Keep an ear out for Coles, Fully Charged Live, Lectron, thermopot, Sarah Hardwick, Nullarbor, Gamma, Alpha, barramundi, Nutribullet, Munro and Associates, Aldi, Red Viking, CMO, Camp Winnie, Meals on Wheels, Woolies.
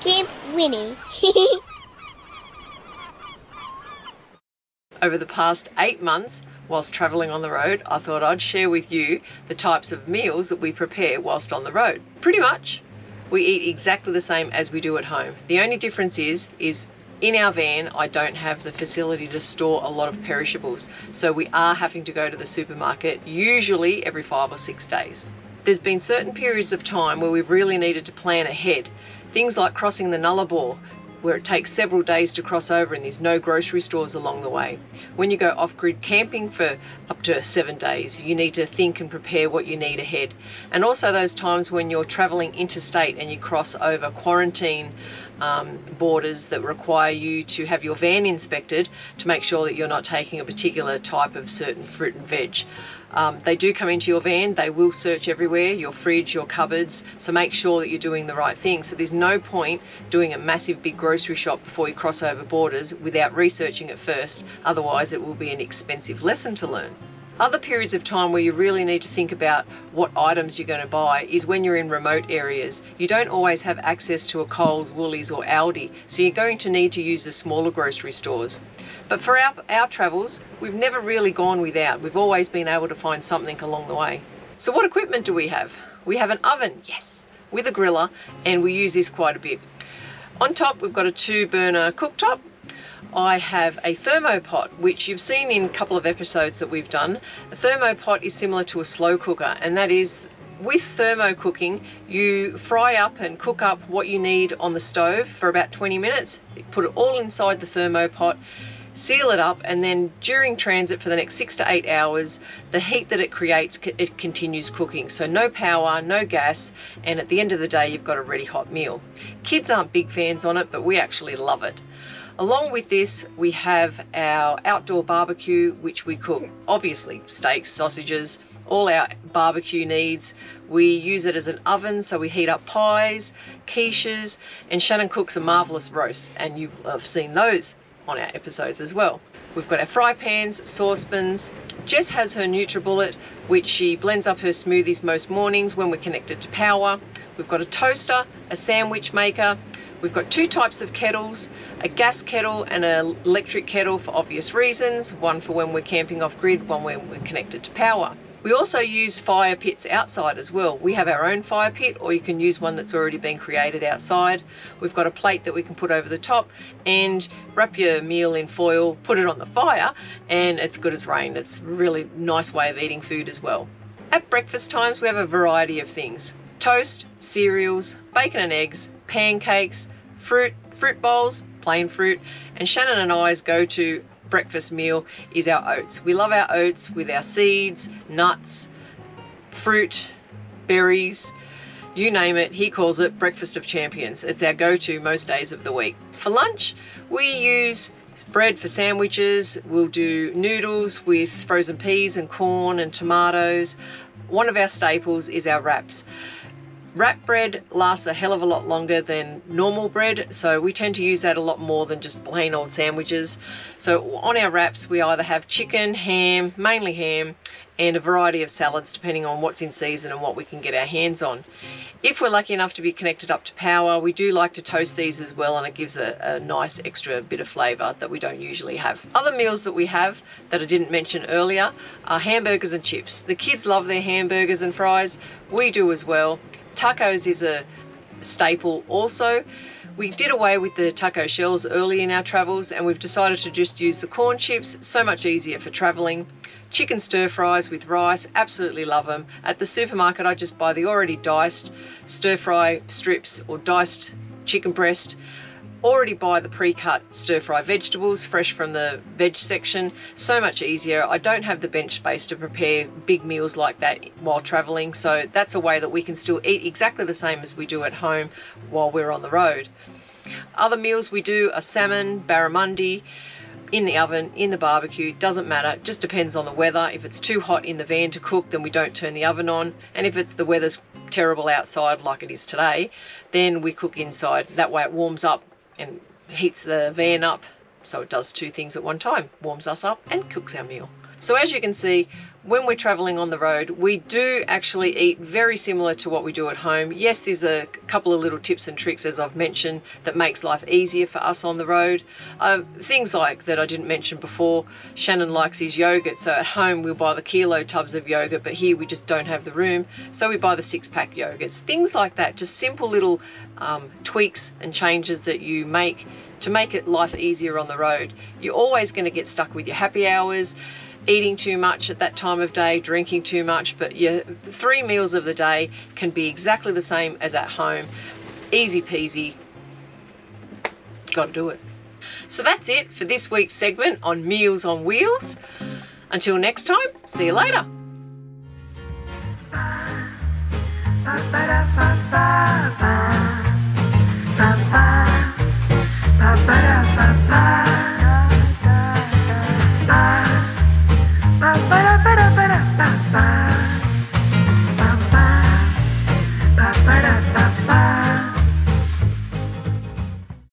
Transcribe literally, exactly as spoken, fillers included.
Camp Winnie. Over the past eight months, whilst travelling on the road, I thought I'd share with you the types of meals that we prepare whilst on the road. Pretty much, we eat exactly the same as we do at home. The only difference is, is in our van, I don't have the facility to store a lot of perishables, so we are having to go to the supermarket usually every five or six days. There's been certain periods of time where we've really needed to plan ahead. Things like crossing the Nullarbor, where it takes several days to cross over and there's no grocery stores along the way. When you go off-grid camping for up to seven days, you need to think and prepare what you need ahead. And also those times when you're travelling interstate and you cross over quarantine um, borders that require you to have your van inspected to make sure that you're not taking a particular type of certain fruit and veg. Um, they do come into your van, they will search everywhere, your fridge, your cupboards, so make sure that you're doing the right thing. So there's no point doing a massive big grocery shop before you cross over borders without researching it first, otherwise it will be an expensive lesson to learn. Other periods of time where you really need to think about what items you're going to buy is when you're in remote areas. You don't always have access to a Coles, Woolies or Aldi, so you're going to need to use the smaller grocery stores. But for our, our travels, we've never really gone without. We've always been able to find something along the way. So what equipment do we have? We have an oven, yes, with a griller, and we use this quite a bit. On top, we've got a two burner cooktop. I have a thermopot, which you've seen in a couple of episodes that we've done. A thermopot is similar to a slow cooker, and that is, with thermo cooking, you fry up and cook up what you need on the stove for about twenty minutes, you put it all inside the thermopot, seal it up, and then during transit for the next six to eight hours, the heat that it creates, it continues cooking. So no power, no gas, and at the end of the day, you've got a ready hot meal. Kids aren't big fans on it, but we actually love it. Along with this, we have our outdoor barbecue, which we cook, obviously, steaks, sausages, all our barbecue needs. We use it as an oven, so we heat up pies, quiches, and Shannon cooks a marvellous roast, and you have seen those on our episodes as well. We've got our fry pans, saucepans. Jess has her Nutribullet, which she blends up her smoothies most mornings when we're connected to power. We've got a toaster, a sandwich maker. We've got two types of kettles, a gas kettle and an electric kettle for obvious reasons, one for when we're camping off-grid, one when we're connected to power. We also use fire pits outside as well. We have our own fire pit, or you can use one that's already been created outside. We've got a plate that we can put over the top and wrap your meal in foil, put it on the fire, and it's good as rain. It's a really nice way of eating food as well. At breakfast times, we have a variety of things. Toast, cereals, bacon and eggs, pancakes, fruit, fruit bowls, plain fruit, and Shannon and I's go-to breakfast meal is our oats. We love our oats with our seeds, nuts, fruit, berries, you name it, he calls it breakfast of champions. It's our go-to most days of the week. For lunch, we use bread for sandwiches, we'll do noodles with frozen peas and corn and tomatoes. One of our staples is our wraps. Wrap bread lasts a hell of a lot longer than normal bread, so we tend to use that a lot more than just plain old sandwiches. So on our wraps, we either have chicken, ham, mainly ham, and a variety of salads depending on what's in season and what we can get our hands on. If we're lucky enough to be connected up to power, we do like to toast these as well, and it gives a, a nice extra bit of flavour that we don't usually have. Other meals that we have that I didn't mention earlier are hamburgers and chips. The kids love their hamburgers and fries, we do as well. Tacos is a staple also. We did away with the taco shells early in our travels, and we've decided to just use the corn chips, so much easier for traveling. Chicken stir fries with rice, absolutely love them. At the supermarket, I just buy the already diced stir fry strips or diced chicken breast. Already buy the pre-cut stir-fry vegetables fresh from the veg section, so much easier. I don't have the bench space to prepare big meals like that while traveling, so that's a way that we can still eat exactly the same as we do at home while we're on the road. Other meals we do are salmon, barramundi, in the oven, in the barbecue, doesn't matter, just depends on the weather. If it's too hot in the van to cook, then we don't turn the oven on, and if it's the weather's terrible outside like it is today, then we cook inside. That way it warms up and heats the van up, so it does two things at one time, warms us up and cooks our meal. So as you can see, when we're traveling on the road, we do actually eat very similar to what we do at home. Yes, there's a couple of little tips and tricks, as I've mentioned, that makes life easier for us on the road. Uh, things like that I didn't mention before, Shannon likes his yogurt, so at home we'll buy the kilo tubs of yogurt, but here we just don't have the room, so we buy the six pack yogurts. Things like that, just simple little um, tweaks and changes that you make to make it life easier on the road. You're always going to get stuck with your happy hours, eating too much at that time of day, drinking too much, but your three meals of the day can be exactly the same as at home. Easy peasy, gotta do it. So that's it for this week's segment on Meals on Wheels. Until next time, see you later. Ba, ba, ba, ba, ba, ba.